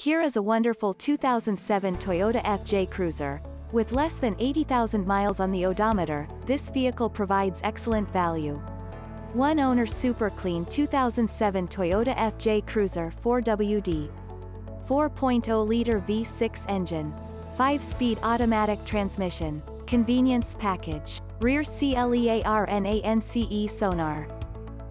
Here is a wonderful 2007 Toyota FJ Cruiser. With less than 80,000 miles on the odometer, this vehicle provides excellent value. One owner super clean 2007 Toyota FJ Cruiser 4WD. 4.0-liter V6 engine. 5-speed automatic transmission. Convenience package. Rear CLEARNANCE sonar.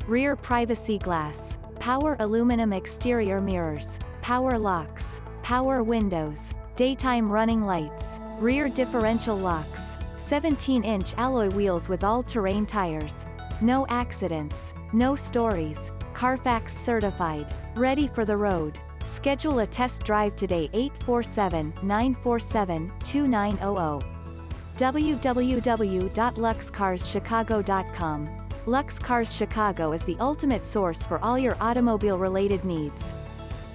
Rear privacy glass. Power aluminum exterior mirrors. Power locks, power windows, daytime running lights, rear differential locks, 17-inch alloy wheels with all-terrain tires. No accidents, no stories, Carfax certified, ready for the road. Schedule a test drive today 847-947-2900. www.luxcarschicago.com. Lux Cars Chicago is the ultimate source for all your automobile-related needs.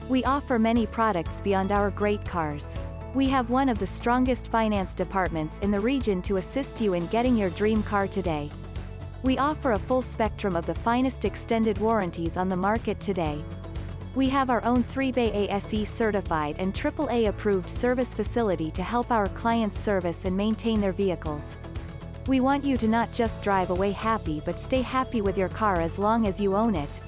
We offer many products beyond our great cars. We have one of the strongest finance departments in the region to assist you in getting your dream car today. We offer a full spectrum of the finest extended warranties on the market today. We have our own 3-bay ASE certified and AAA approved service facility to help our clients service and maintain their vehicles. We want you to not just drive away happy but stay happy with your car as long as you own it.